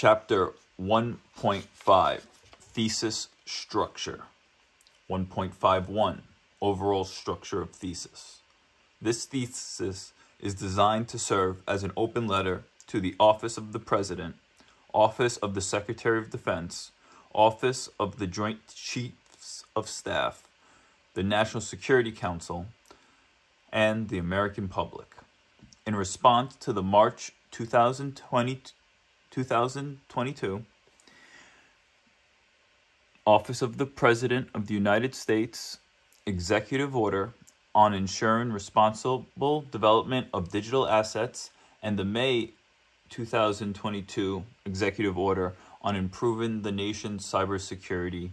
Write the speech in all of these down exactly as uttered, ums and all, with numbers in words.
Chapter one point five, Thesis Structure. one point five one, Overall Structure of Thesis. This thesis is designed to serve as an open letter to the Office of the President, Office of the Secretary of Defense, Office of the Joint Chiefs of Staff, the National Security Council, and the American public. In response to the March two thousand twenty-two Office of the President of the United States Executive Order on Ensuring Responsible Development of Digital Assets and the May two thousand twenty-two Executive Order on Improving the Nation's Cybersecurity,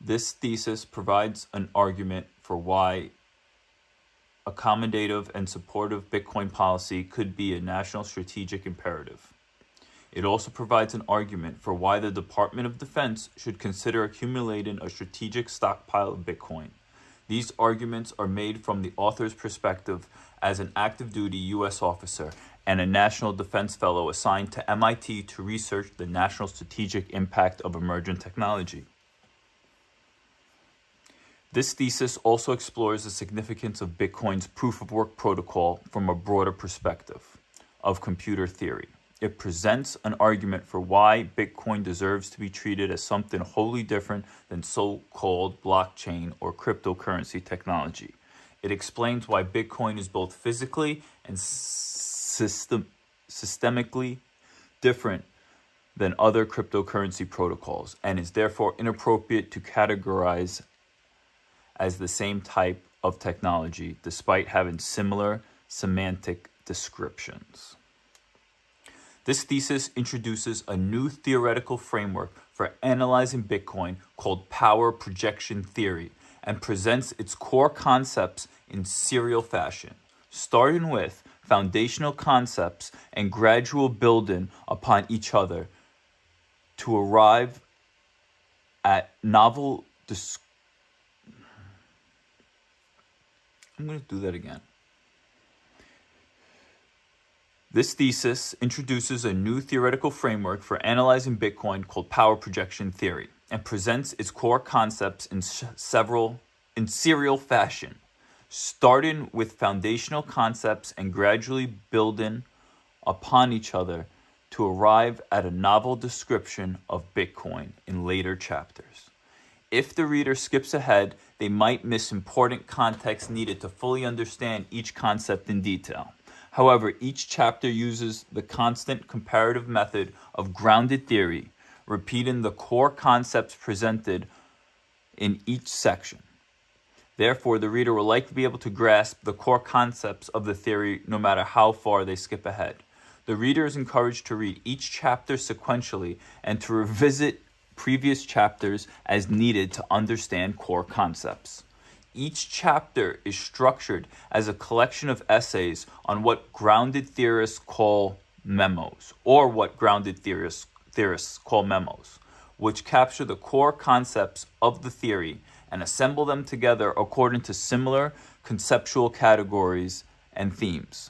this thesis provides an argument for why accommodative and supportive Bitcoin policy could be a national strategic imperative. It also provides an argument for why the Department of Defense should consider accumulating a strategic stockpile of Bitcoin. These arguments are made from the author's perspective as an active-duty U S officer and a National Defense Fellow assigned to M I T to research the national strategic impact of emerging technology. This thesis also explores the significance of Bitcoin's proof-of-work protocol from a broader perspective of computer theory. It presents an argument for why Bitcoin deserves to be treated as something wholly different than so-called blockchain or cryptocurrency technology. It explains why Bitcoin is both physically and system systemically different than other cryptocurrency protocols and is therefore inappropriate to categorize as the same type of technology, despite having similar semantic descriptions. This thesis introduces a new theoretical framework for analyzing Bitcoin called Power Projection Theory and presents its core concepts in serial fashion, starting with foundational concepts and gradual building upon each other to arrive at novel descriptions. I'm going to do that again. This thesis introduces a new theoretical framework for analyzing Bitcoin called Power Projection Theory and presents its core concepts in several in serial fashion, starting with foundational concepts and gradually building upon each other to arrive at a novel description of Bitcoin in later chapters. If the reader skips ahead, they might miss important context needed to fully understand each concept in detail. However, each chapter uses the constant comparative method of grounded theory, repeating the core concepts presented in each section. Therefore, the reader will likely be able to grasp the core concepts of the theory no matter how far they skip ahead. The reader is encouraged to read each chapter sequentially and to revisit previous chapters as needed to understand core concepts. Each chapter is structured as a collection of essays on what grounded theorists call memos, or what grounded theorists, theorists call memos, which capture the core concepts of the theory and assemble them together according to similar conceptual categories and themes.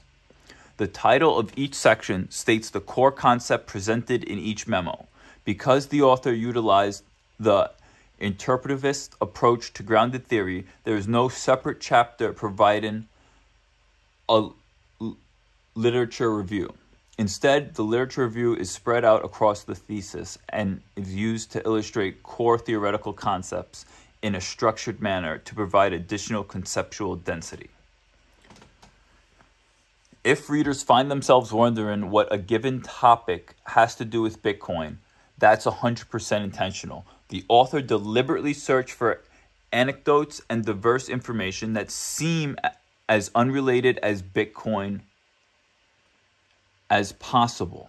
The title of each section states the core concept presented in each memo. Because the author utilized the interpretivist approach to grounded theory, there is no separate chapter providing a literature review. Instead, the literature review is spread out across the thesis and is used to illustrate core theoretical concepts in a structured manner to provide additional conceptual density. If readers find themselves wondering what a given topic has to do with Bitcoin, that's one hundred percent intentional. The author deliberately searched for anecdotes and diverse information that seem as unrelated as Bitcoin as possible.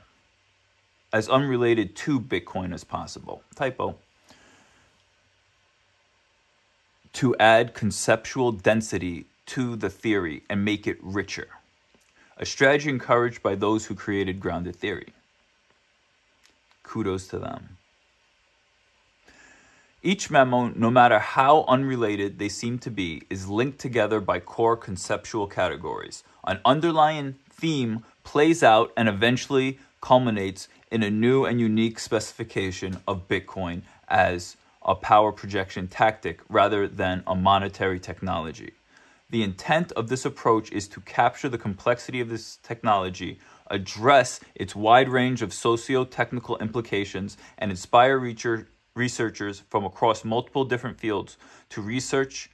As unrelated to Bitcoin as possible. Typo. To add conceptual density to the theory and make it richer. A strategy encouraged by those who created grounded theory. Kudos to them. Each memo, no matter how unrelated they seem to be, is linked together by core conceptual categories. An underlying theme plays out and eventually culminates in a new and unique specification of Bitcoin as a power projection tactic rather than a monetary technology. The intent of this approach is to capture the complexity of this technology, address its wide range of socio-technical implications, and inspire researchers from across multiple different fields to research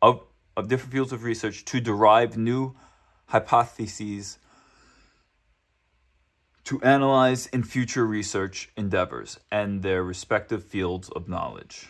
of, of different fields of research to derive new hypotheses to analyze in future research endeavors and their respective fields of knowledge.